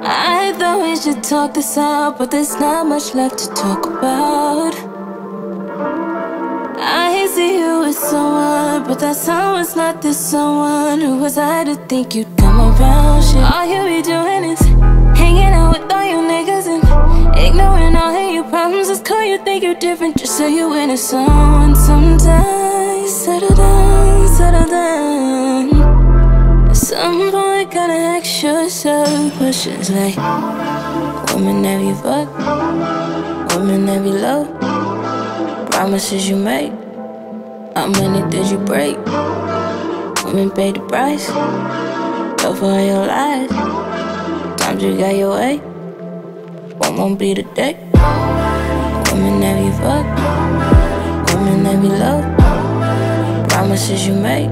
I thought we should talk this out, but there's not much left to talk about. I see you with someone, but that someone's not this someone. Who was I to think you'd come around? Shit, all you be doing is hanging out with all you niggas and ignoring all of your problems. It's cool you think you're different, just so you win if someone sometimes. Settle down, settle down. At some point gotta ask yourself questions like, woman have you fucked? Woman have you loved? Promises you made, how many did you break? Women paid the price, go for all your lies. Times you got your way, one won't be the day. Woman have you fucked? Woman have you loved? Promises you made,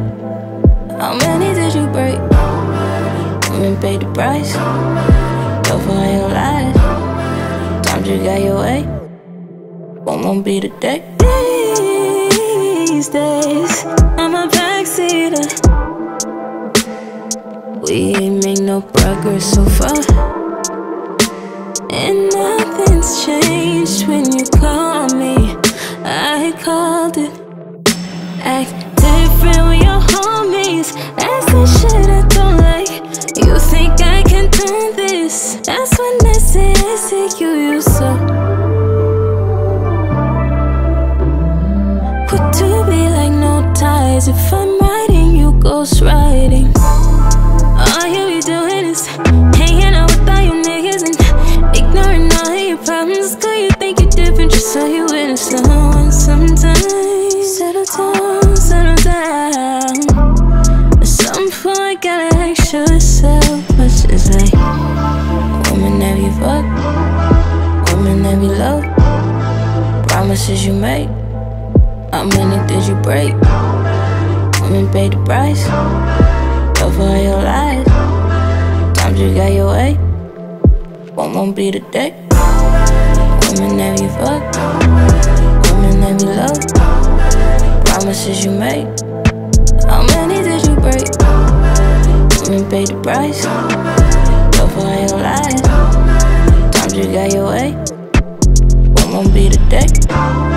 how many did you break? Women paid the price, go for all your lies. Times you got your way, one won't be the day. These days, I'm a backseater. We ain't make no progress so far, and nothing's changed when you call me. I called it. Act different with your homies, that's the shit I don't like. You think I can turn this? That's when they say I see you so quick to be like no ties. If I'm writing, you ghost writing. All you be doing is hanging out with all you niggas and ignoring all of your problems. Cause you think you're different, just so you win if someone sometimes. Settle down, settle down. At some point, gotta ask yourself questions like, woman have you fucked? Woman have you loved? Promises you made, how many did you break? Women paid the price, go for all your lies. Times you got your way, one won't be the day. Women have you fucked? Women have you loved? Promises you made, how many did you break? Women paid the price, go for all your lies. Times you got your way, one won't be the day.